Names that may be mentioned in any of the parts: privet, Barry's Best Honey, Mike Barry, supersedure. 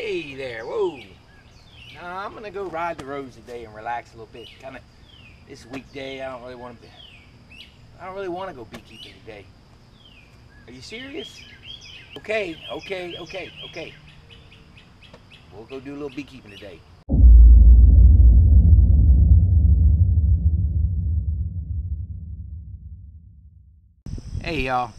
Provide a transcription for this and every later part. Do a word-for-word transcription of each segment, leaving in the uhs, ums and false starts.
Hey there, whoa. Nah, I'm gonna go ride the roads today and relax a little bit. Kinda, this weekday, I don't really wanna be, I don't really wanna go beekeeping today. Are you serious? Okay, okay, okay, okay. We'll go do a little beekeeping today. Hey y'all,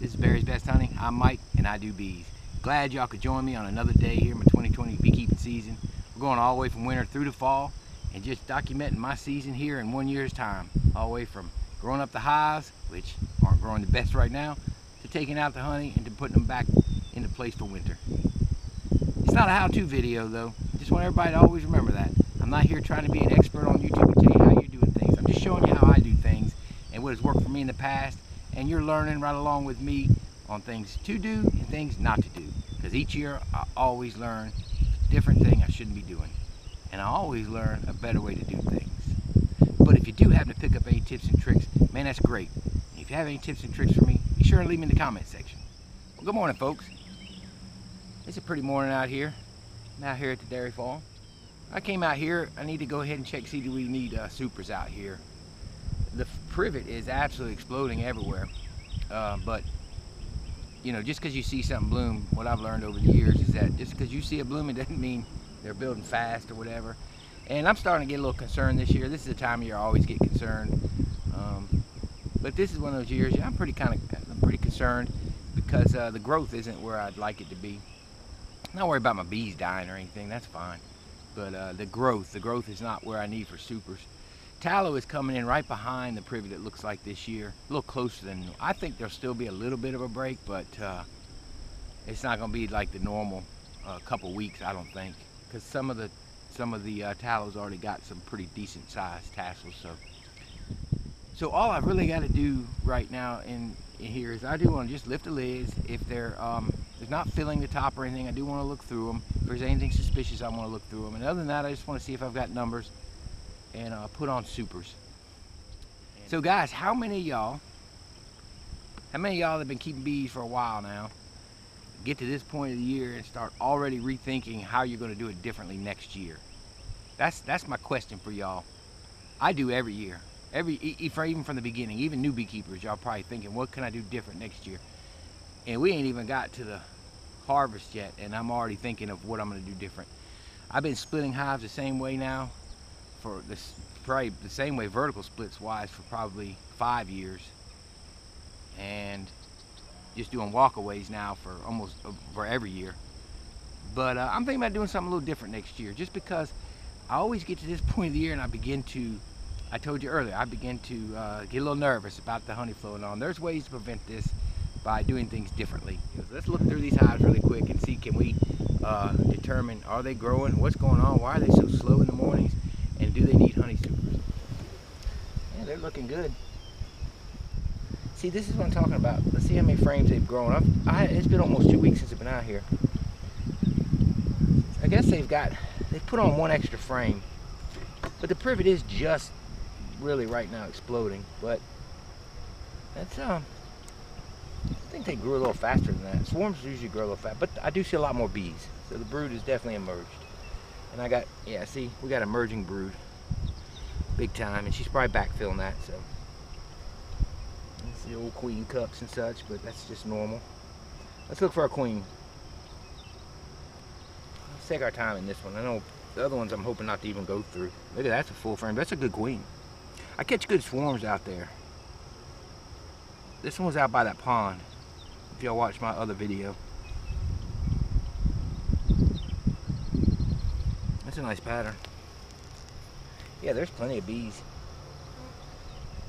this is Barry's Best Honey. I'm Mike and I do bees. Glad y'all could join me on another day here in my twenty twenty beekeeping season. We're going all the way from winter through the fall and just documenting my season here in one year's time. All the way from growing up the hives, which aren't growing the best right now, to taking out the honey and to putting them back into place for winter. It's not a how-to video though. I just want everybody to always remember that. I'm not here trying to be an expert on YouTube and tell you how you're doing things. I'm just showing you how I do things and what has worked for me in the past. And you're learning right along with me on things to do and things not to do. Because each year I always learn a different thing I shouldn't be doing. And I always learn a better way to do things. But if you do happen to pick up any tips and tricks, man, that's great. And if you have any tips and tricks for me, be sure to leave them in the comment section. Well, good morning, folks. It's a pretty morning out here. I'm out here at the dairy farm. I came out here, I need to go ahead and check, see do we need uh, supers out here. The privet is absolutely exploding everywhere, uh, but you know, just because you see something bloom, what I've learned over the years is that just because you see a bloom, it doesn't mean they're building fast or whatever. And I'm starting to get a little concerned this year. This is the time of year I always get concerned, um, but this is one of those years. Yeah, I'm pretty kind of, I'm pretty concerned because uh, the growth isn't where I'd like it to be. I'm not worried about my bees dying or anything. That's fine, but uh, the growth, the growth is not where I need for supers. Tallow is coming in right behind the privet, it looks like this year. A little closer than, I think there'll still be a little bit of a break, but uh, it's not gonna be like the normal uh, couple weeks, I don't think. Because some of the some of the uh, tallow's already got some pretty decent sized tassels. So so all I've really gotta do right now in, in here is I do wanna just lift the lids. If they're, um, they're not filling the top or anything, I do wanna look through them. If there's anything suspicious, I wanna look through them. And other than that, I just wanna see if I've got numbers and uh, put on supers. So guys, how many of y'all, how many of y'all have been keeping bees for a while now, get to this point of the year and start already rethinking how you're gonna do it differently next year? That's that's my question for y'all. I do every year, every even from the beginning, even new beekeepers, y'all probably thinking, what can I do different next year? And we ain't even got to the harvest yet, and I'm already thinking of what I'm gonna do different. I've been splitting hives the same way now, for this, probably the same way vertical splits wise for probably five years, and just doing walkaways now for almost for every year. But uh, I'm thinking about doing something a little different next year, just because I always get to this point of the year and I begin to, I told you earlier, I begin to uh, get a little nervous about the honey flow and all. There's ways to prevent this by doing things differently. Let's look through these hives really quick and see, can we uh, determine, are they growing? What's going on? Why are they so slow in the mornings? And do they need honey supers? Yeah, they're looking good. See, this is what I'm talking about. Let's see how many frames they've grown. I've, I, it's been almost two weeks since I've been out here. I guess they've got, they've put on one extra frame. But the privet is just really right now exploding. But that's, um, I think they grew a little faster than that. Swarms usually grow a little fast, but I do see a lot more bees. So the brood has definitely emerged. And I got, yeah, see, we got emerging brood, big time, and she's probably backfilling that, so. That's the old queen cups and such, but that's just normal. Let's look for our queen. Let's take our time in this one. I know the other ones I'm hoping not to even go through. Look at that, that's a full frame, that's a good queen. I catch good swarms out there. This one was out by that pond, if y'all watched my other video. That's a nice pattern. Yeah, there's plenty of bees.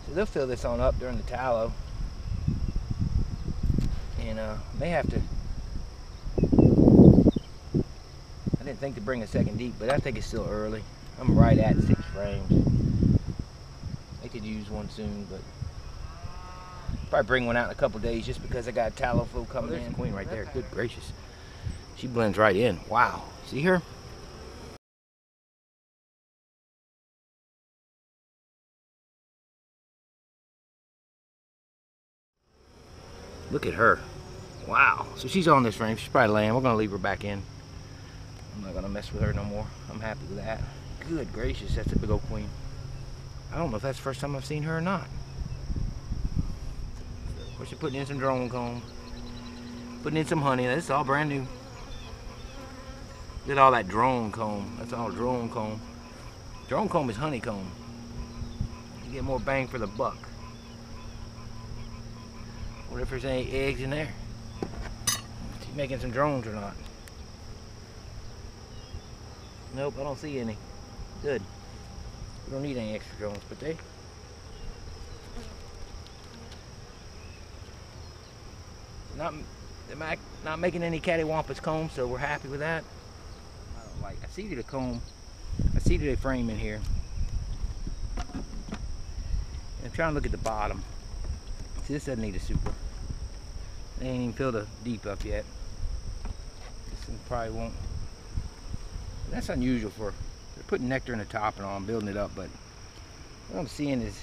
So they'll fill this on up during the tallow. And uh, may have to, I didn't think to bring a second deep, but I think it's still early. I'm right at six frames. They could use one soon, but probably bring one out in a couple days just because I got a tallow flow coming in. There's the queen right there, good gracious. She blends right in, wow, see her? Look at her. Wow. So she's on this frame. She's probably laying. We're going to leave her back in. I'm not gonna mess with her no more. I'm happy with that. Good gracious, that's a big old queen. I don't know if that's the first time I've seen her or not. Of course, you're putting in some drone comb, putting in some honey. This is all brand new. Did all that drone comb. That's all drone comb. Drone comb is honeycomb. You get more bang for the buck. What if there's any eggs in there? Is she making some drones or not? Nope, I don't see any. Good. We don't need any extra drones, but they. Not, they're not making any cattywampus combs, so we're happy with that. I, like, I see that a comb, I see that a frame in here. And I'm trying to look at the bottom. See, this doesn't need a super. They ain't even filled the deep up yet. This one probably won't. That's unusual for, they're putting nectar in the top and all and building it up, but what I'm seeing is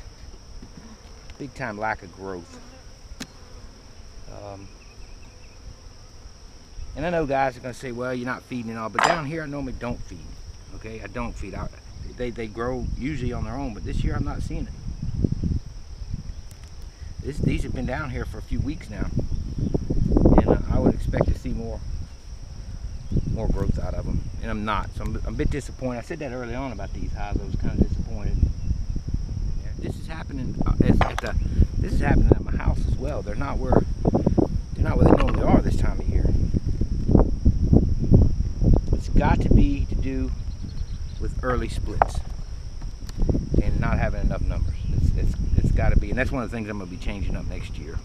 big time lack of growth. Um, and I know guys are gonna say, well, you're not feeding and all, but down here I normally don't feed, okay? I don't feed. I, they, they grow usually on their own, but this year I'm not seeing it. This, these have been down here for a few weeks now, and uh, I would expect to see more more growth out of them, and I'm not, so I'm, I'm a bit disappointed. I said that early on about these highs. I was kind of disappointed. Yeah, this is happening at, at the, this is happening at my house as well. They're not where they're not where they normally are this time of year. It's got to be to do with early splits and not having enough numbers. It's, it's, it's got to be, and that's one of the things I'm going to be changing up next year.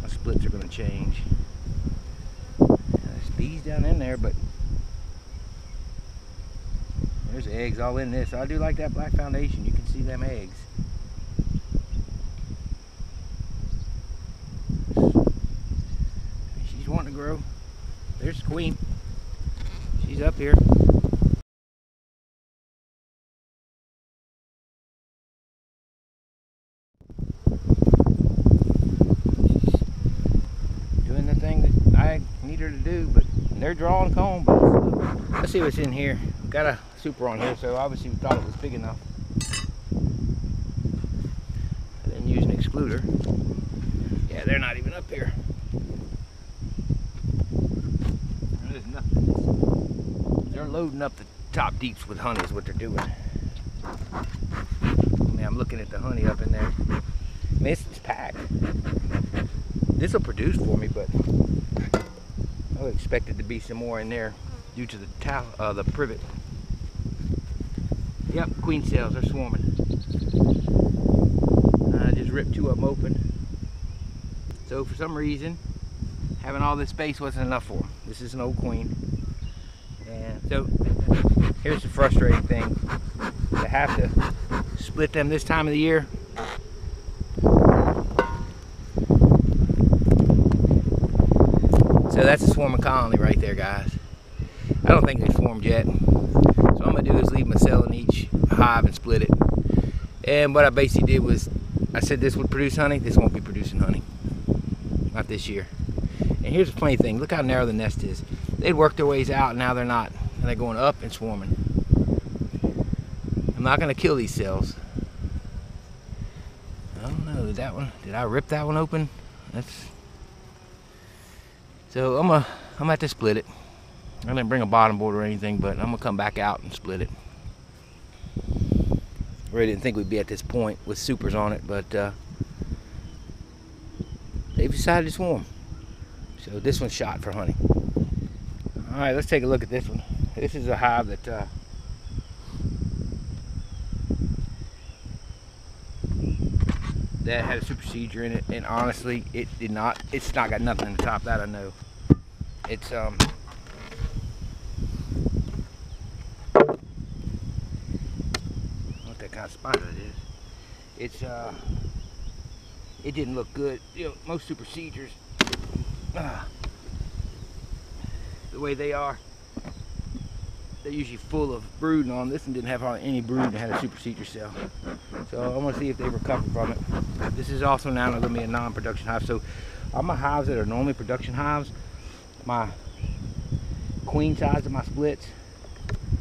My splits are going to change. Bees down in there, but there's eggs all in this. I do like that black foundation. You can see them eggs. She's wanting to grow. There's the queen. She's up here. To do, but they're drawing comb. But let's see what's in here. We've got a super on here, so obviously we thought it was big enough. I didn't use an excluder. Yeah, they're not even up here. There's nothing. They're loading up the top deeps with honey is what they're doing. I mean, I'm looking at the honey up in there. I mean, it's packed. This will produce for me, but I would expect it to be some more in there due to the towel, uh, the privet. Yep, queen cells are swarming. I just ripped two of them open. So for some reason, having all this space wasn't enough for them. This is an old queen. And so here's the frustrating thing. To have to split them this time of the year. So that's a swarming colony right there, guys. I don't think they swarmed yet. So what I'm gonna do is leave my cell in each hive and split it. And what I basically did was, I said this would produce honey. This won't be producing honey, not this year. And here's the funny thing: look how narrow the nest is. They'd worked their ways out, and now they're not, and they're going up and swarming. I'm not gonna kill these cells. I don't know. Did that one? Did I rip that one open? That's. So I'm gonna, I'm gonna have to split it. I didn't bring a bottom board or anything, but I'm gonna come back out and split it. I really didn't think we'd be at this point with supers on it, but uh, they've decided to swarm. So this one's shot for honey. All right, let's take a look at this one. This is a hive that uh, that had a supersedure in it, and honestly, it did not. It's not got nothing in the top, that I know. It's um, what that kind of spider it is. It's uh, it didn't look good. You know, most supersedures, uh, the way they are, they're usually full of brooding on. This one didn't have any brood. It had a supersedure cell. So I'm gonna see if they recover from it. This is also now gonna be a non-production hive. So all my hives that are normally production hives, my queen size of my splits,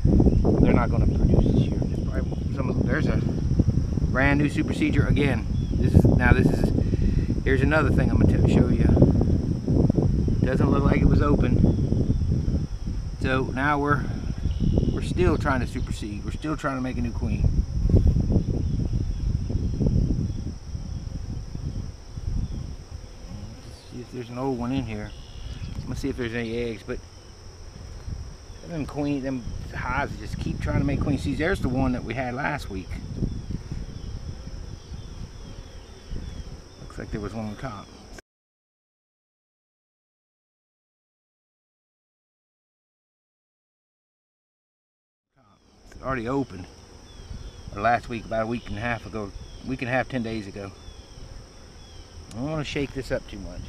they're not going to produce this year. Probably some of them. There's a brand new super seeder again. This is now this is here's another thing I'm going to show you. It doesn't look like it was open. So now we're we're still trying to supersede. We're still trying to make a new queen. There's an old one in here. I'm gonna see if there's any eggs, but them queen, them hives just keep trying to make queens. See, there's the one that we had last week. Looks like there was one on top. It's already opened. Or last week, about a week and a half ago, week and a half, ten days ago. I don't want to shake this up too much.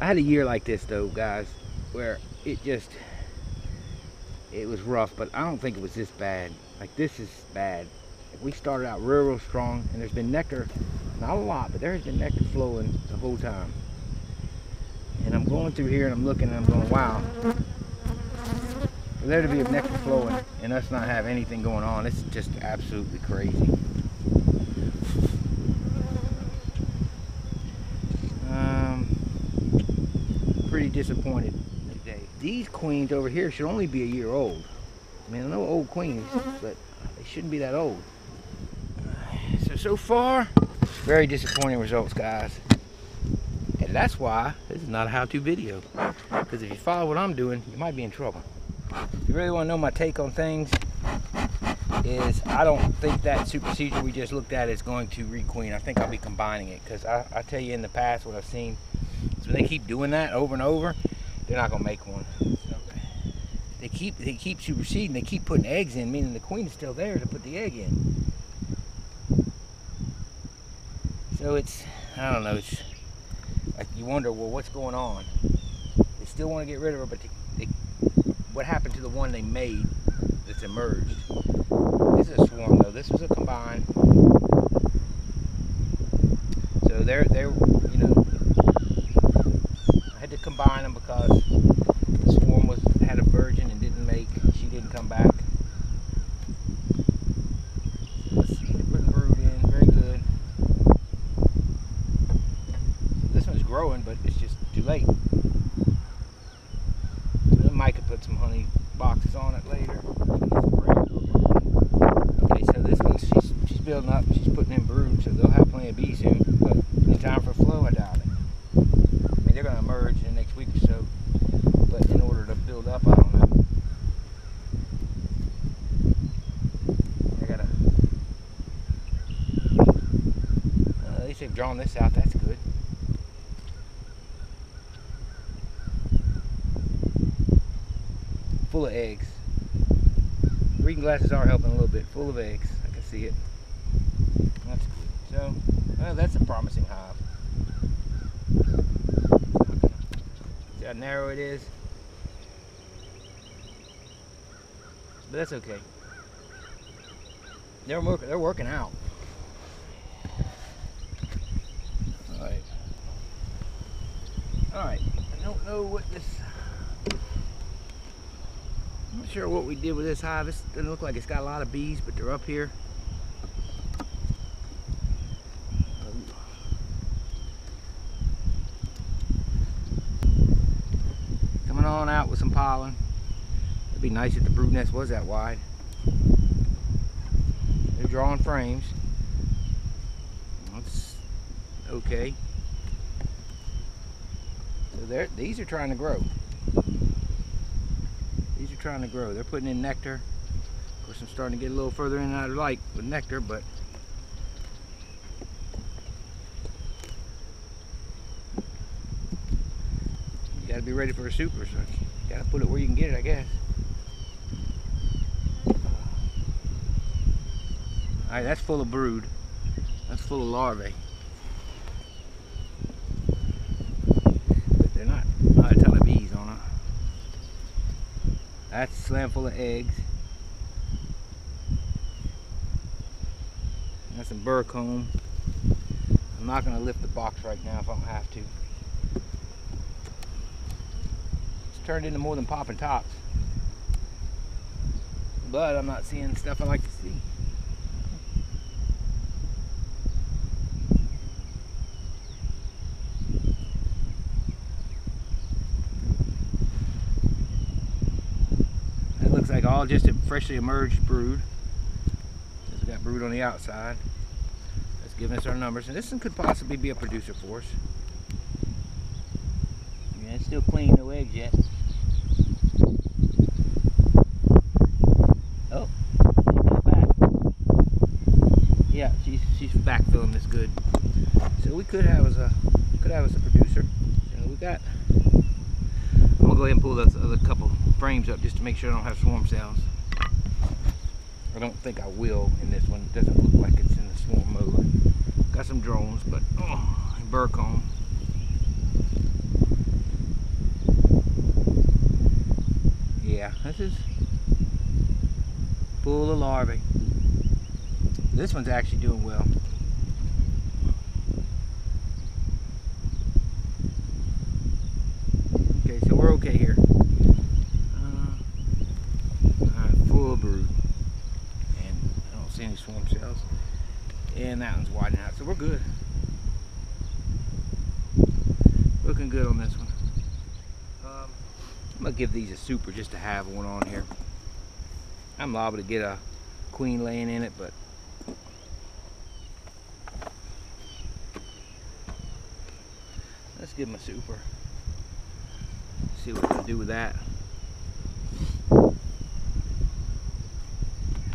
I had a year like this though, guys, where it just, it was rough, but I don't think it was this bad. Like, this is bad. Like, we started out real, real strong, and there's been nectar, not a lot, but there has been nectar flowing the whole time. And I'm going through here and I'm looking and I'm going, wow. For there to be a nectar flowing and us not have anything going on, it's just absolutely crazy. Pretty disappointed today. These queens over here should only be a year old. I mean, I know old queens, but they shouldn't be that old. So, so far, very disappointing results, guys. And that's why this is not a how-to video. Because if you follow what I'm doing, you might be in trouble. If you really want to know my take on things, is I don't think that super seeder we just looked at is going to requeen. I think I'll be combining it. Because I, I tell you in the past what I've seen, so they keep doing that over and over, they're not gonna make one. So they keep they keep superseding, they keep putting eggs in, meaning the queen is still there to put the egg in. So it's, I don't know, it's like you wonder, well, what's going on? They still want to get rid of her, but they, they, what happened to the one they made that's emerged? This is a swarm though. This was a combine. So they're they're you know. To combine them because the swarm was had a virgin and didn't make, she didn't come back. So let's see, they put a brood in, very good. This one's growing, but it's just too late. Then Mike could put some honey boxes on it later. Okay, so this one, she's, she's building up, she's putting in brood, so they'll have plenty of bees soon, but in time for flow, I doubt it. They're going to emerge in the next week or so, but in order to build up, I don't know. I gotta, uh, at least they've drawn this out, that's good. Full of eggs. Reading glasses are helping a little bit. Full of eggs, I can see it. That's good. So, well, that's a promising hive. How narrow it is, but that's okay. They're working. They're working out. All right. All right. I don't know what this. I'm not sure what we did with this hive. It doesn't look like it's got a lot of bees, but they're up here. On out with some pollen. It'd be nice if the brood nest was that wide. They're drawing frames. That's okay. So there, these are trying to grow. These are trying to grow. They're putting in nectar. Of course, I'm starting to get a little further in than I'd like with nectar, but gotta be ready for a super, so you gotta put it where you can get it, I guess. Alright, that's full of brood. That's full of larvae. But they're not, not a ton of bees on it. That's a slam full of eggs. That's a burcomb. I'm not gonna lift the box right now if I don't have to. turned into more than popping tops. But I'm not seeing stuff I like to see. It looks like all just a freshly emerged brood. Because we got brood on the outside. That's giving us our numbers. And this one could possibly be a producer for us. Yeah, it's still clean, no eggs yet. Oh, she's not back. Yeah, she's she's backfilling this good. So we could have as a could have as a producer. So we got. I'm gonna go ahead and pull those other couple frames up just to make sure I don't have swarm cells. I don't think I will in this one. It doesn't look like it's in the swarm mode. Got some drones, but oh, and burr comb. Yeah, this is. Full of larvae. This one's actually doing well. Okay, so we're okay here. Uh, uh, full of brood. And I don't see any swarm cells. And that one's widening out, so we're good. Looking good on this one. Um, I'm going to give these a super just to have one on here. I'm liable to get a queen laying in it, but let's give him a super. See what we can do with that. I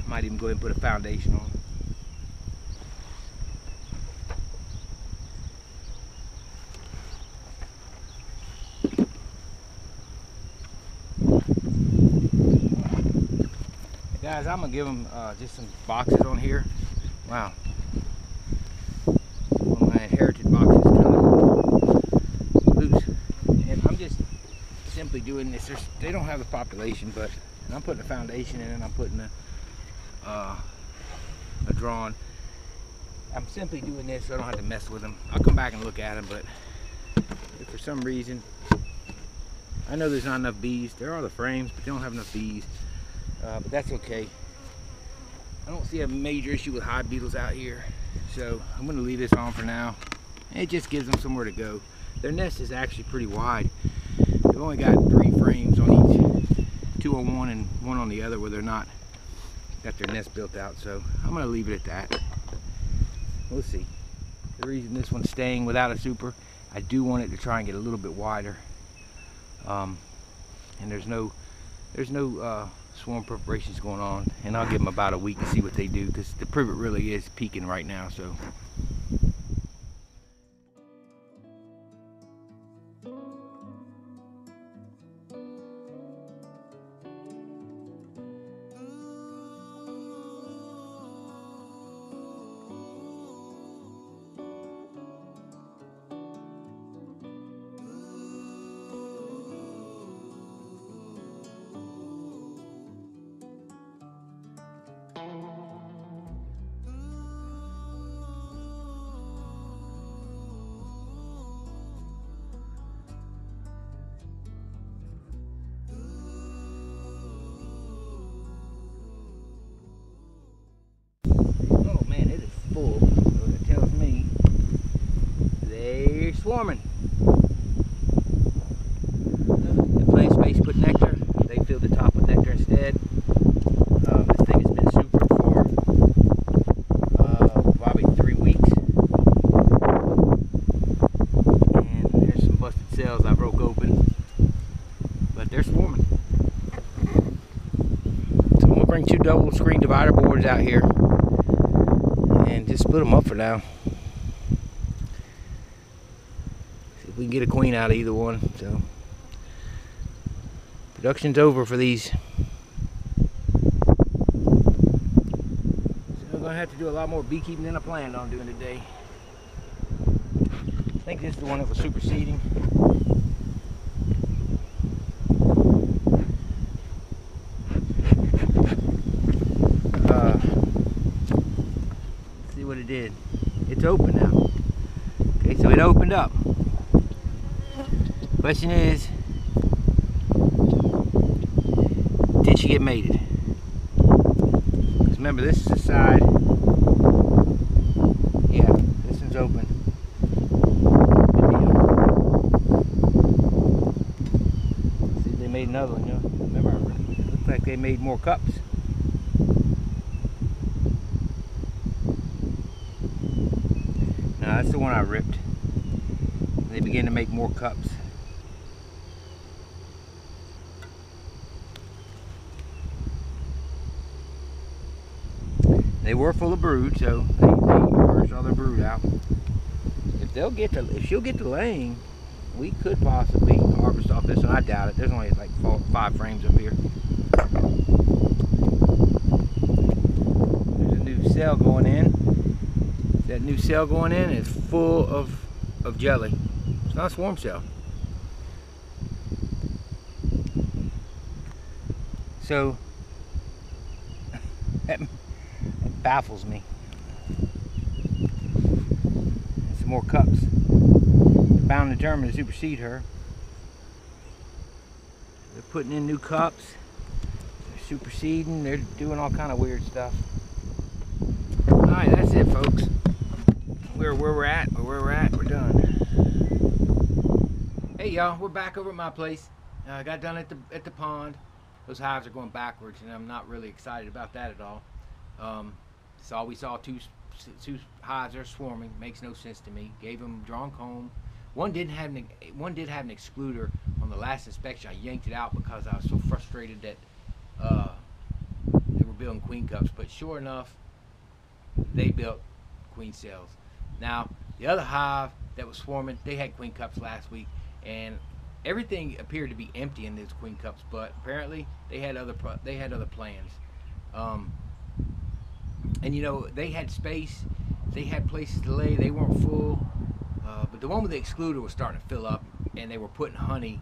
might even go ahead and put a foundation on. Guys, I'm going to give them uh, just some boxes on here. Wow. Well, my inherited box is kind of loose. And I'm just simply doing this. There's, they don't have the population, but I'm putting a foundation in and I'm putting a, uh, a drawn. I'm simply doing this so I don't have to mess with them. I'll come back and look at them, but if for some reason, I know there's not enough bees. There are the frames, but they don't have enough bees. Uh, but that's okay. I don't see a major issue with hive beetles out here, so I'm going to leave this on for now. It just gives them somewhere to go. Their nest is actually pretty wide. They've only got three frames on each, two on one and one on the other, where they're not got their nest built out. So I'm going to leave it at that. We'll see. The reason this one's staying without a super, I do want it to try and get a little bit wider. Um, and there's no, there's no. Uh, swarm preparations going on, and I'll give them about a week to see what they do, because the privet really is peaking right now. So swarming. The plant space put nectar. They filled the top with nectar instead. Um, this thing has been super for uh, probably three weeks. And there's some busted cells I broke open, but they're swarming. So I'm gonna bring two double screen divider boards out here and just split them up for now. We can get a queen out of either one, so production's over for these. So we're gonna have to do a lot more beekeeping than I planned on doing today. I think this is the one that was superseding. Uh, let's see what it did. It's open now. Okay, so it opened up. Question is, once you get mated. Because remember, this is the side. Yeah, this one's open. See, they made another one. You know? Remember, it looked like they made more cups. No, that's the one I ripped. They began to make more cups. They were full of brood, so they, they purged all their brood out. If they'll get to, if she'll get to laying, we could possibly harvest off this one. I doubt it. There's only like four, five frames up here. There's a new cell going in. That new cell going in is full of of jelly. It's not a swarm cell. So that. Baffles me. And some more cups. They're bound and determined to supersede her. They're putting in new cups. They're superseding. They're doing all kind of weird stuff. All right, that's it, folks. We're where we're at. Where we're at, we're done. Hey, y'all. We're back over at my place. Uh, I got done at the at the pond. Those hives are going backwards, and I'm not really excited about that at all. Um, So we saw two, two hives are swarming. Makes no sense to me. Gave them drawn comb. One didn't have an one did have an excluder on the last inspection. I yanked it out because I was so frustrated that uh, they were building queen cups. But sure enough, they built queen cells. Now the other hive that was swarming, they had queen cups last week, and everything appeared to be empty in those queen cups. But apparently they had other pro they had other plans. Um, And you know, they had space, they had places to lay, they weren't full. Uh, but the one with the excluder was starting to fill up, and they were putting honey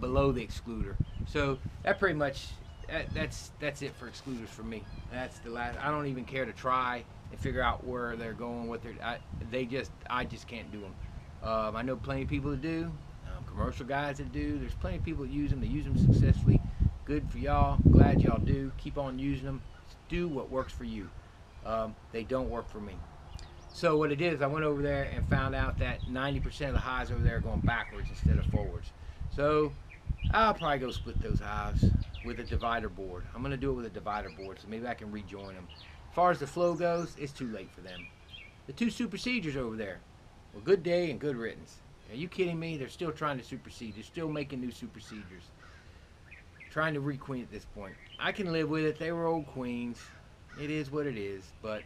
below the excluder. So that pretty much, that, that's that's it for excluders for me. That's the last. I don't even care to try and figure out where they're going, what they're. I, they just, I just can't do them. Um, I know plenty of people that do, um, commercial guys that do. There's plenty of people that use them. They use them successfully. Good for y'all. Glad y'all do. Keep on using them. Do what works for you. Um, they don't work for me. So what it is, I went over there and found out that ninety percent of the hives over there are going backwards instead of forwards. So I'll probably go split those hives with a divider board. I'm going to do it with a divider board, so maybe I can rejoin them. As far as the flow goes, it's too late for them. The two superseders over there, well, good day and good riddance. Are you kidding me? They're still trying to supersede. They're still making new superseders. Trying to re-queen at this point. I can live with it. They were old queens. It is what it is, but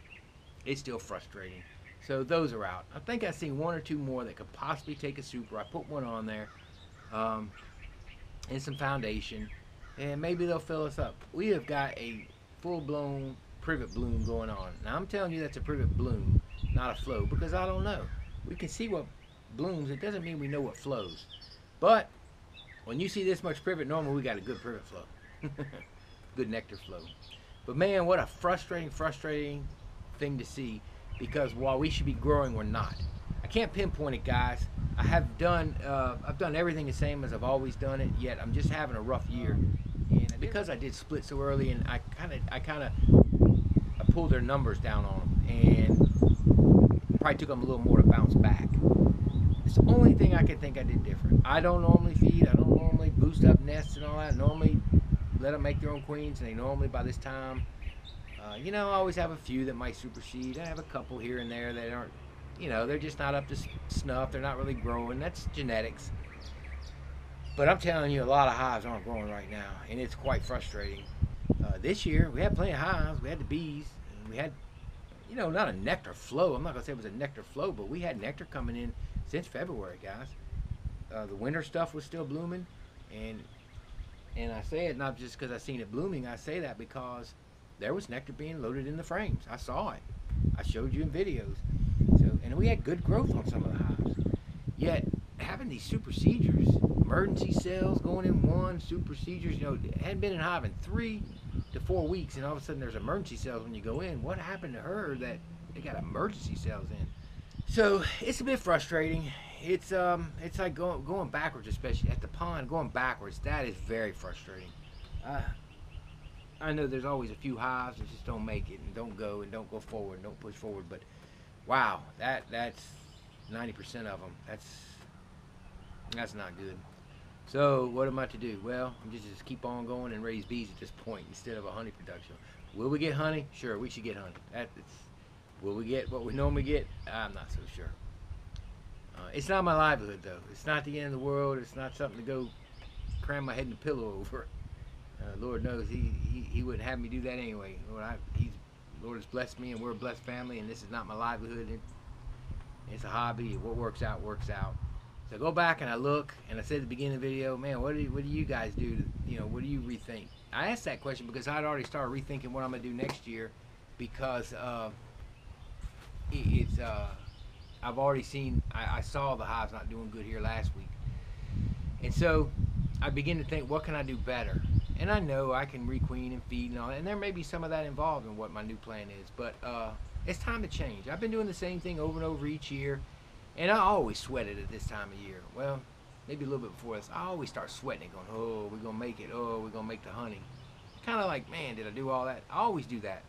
it's still frustrating. So those are out. I think I've seen one or two more that could possibly take a super. I put one on there um, and some foundation, and maybe they'll fill us up. We have got a full-blown privet bloom going on. Now, I'm telling you that's a privet bloom, not a flow, because I don't know. We can see what blooms. It doesn't mean we know what flows. But when you see this much privet, normally we got a good privet flow. Good nectar flow. But man, what a frustrating, frustrating thing to see, because while we should be growing, we're not. I can't pinpoint it, guys. I have done, uh, I've done everything the same as I've always done it, yet I'm just having a rough year. And because I did split so early, and I kind of, I kind of, I pulled their numbers down on them, and probably took them a little more to bounce back. It's the only thing I can think I did different. I don't normally feed. I don't normally boost up nests and all that. I normally let them make their own queens, and they normally, by this time, uh, you know, I always have a few that might supersede. I have a couple here and there that aren't, you know, they're just not up to snuff. They're not really growing. That's genetics. But I'm telling you, a lot of hives aren't growing right now, and it's quite frustrating. Uh, this year, we had plenty of hives. We had the bees, and we had, you know, not a nectar flow. I'm not going to say it was a nectar flow, but we had nectar coming in since February, guys. Uh, the winter stuff was still blooming, and and I say it not just because I seen it blooming. I say that because there was nectar being loaded in the frames. I saw it. I showed you in videos. So, and we had good growth on some of the hives. Yet having these superseders, emergency cells going in one, superseders, you know, hadn't been in hive in three to four weeks, and all of a sudden there's emergency cells when you go in. What happened to her that they got emergency cells in? So it's a bit frustrating. It's um, it's like going going backwards, especially at the pond. Going backwards, that is very frustrating. Uh, I know there's always a few highs that just don't make it and don't go and don't go forward and don't push forward, but wow, that that's ninety percent of them. That's that's not good. So what am I to do? Well, I'm just just keep on going and raise bees at this point instead of a honey production. Will we get honey? Sure, we should get honey. That, it's, will we get what we normally get? I'm not so sure. Uh, it's not my livelihood, though. It's not the end of the world. It's not something to go cram my head in the pillow over. Uh, Lord knows he, he he wouldn't have me do that anyway. Lord, I, he's, Lord has blessed me, and we're a blessed family, and this is not my livelihood. It, it's a hobby. What works out, works out. So I go back and I look, and I said at the beginning of the video, man, what do you, what do you guys do? To, you know, what do you rethink? I asked that question because I'd already started rethinking what I'm gonna do next year, because uh, it, it's uh, I've already seen I, I saw the hives not doing good here last week, and so I begin to think, what can I do better? And I know I can requeen and feed and all that, and there may be some of that involved in what my new plan is, but uh, it's time to change. I've been doing the same thing over and over each year, and I always sweat it at this time of year. Well, maybe a little bit before this, I always start sweating it, going, oh, we're going to make it, oh, we're going to make the honey. Kind of like, man, did I do all that? I always do that.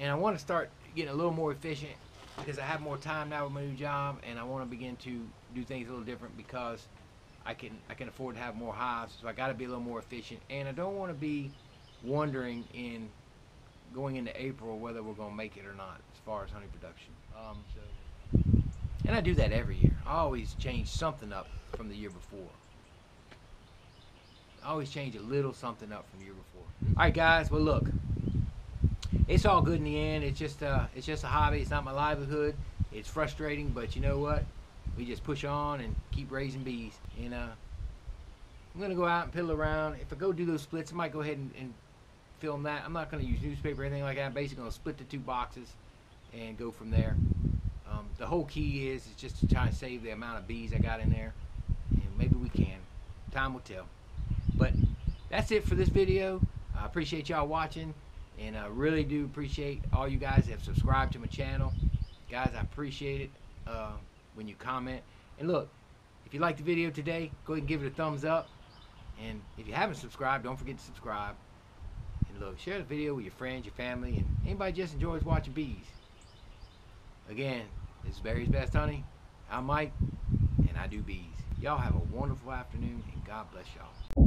And I want to start getting a little more efficient because I have more time now with my new job, and I want to begin to do things a little different because I can I can afford to have more hives, so I got to be a little more efficient. And I don't want to be wondering in going into April whether we're going to make it or not as far as honey production. Um, so. And I do that every year. I always change something up from the year before. I always change a little something up from the year before. All right, guys. Well, look, it's all good in the end. It's just uh, it's just a hobby. It's not my livelihood. It's frustrating, but you know what? We just push on and keep raising bees. And uh, I'm gonna go out and piddle around. If I go do those splits, I might go ahead and, and film that. I'm not gonna use newspaper or anything like that. I'm basically gonna split the two boxes and go from there. Um, the whole key is, is just to try and save the amount of bees I got in there, and maybe we can. Time will tell. But that's it for this video. I appreciate y'all watching, and I really do appreciate all you guys that have subscribed to my channel. Guys, I appreciate it uh, when you comment. And look, if you liked the video today, go ahead and give it a thumbs up. And if you haven't subscribed, don't forget to subscribe. And look, share the video with your friends, your family, and anybody just enjoys watching bees. Again, this is Barry's Best Honey. I'm Mike, and I do bees. Y'all have a wonderful afternoon, and God bless y'all.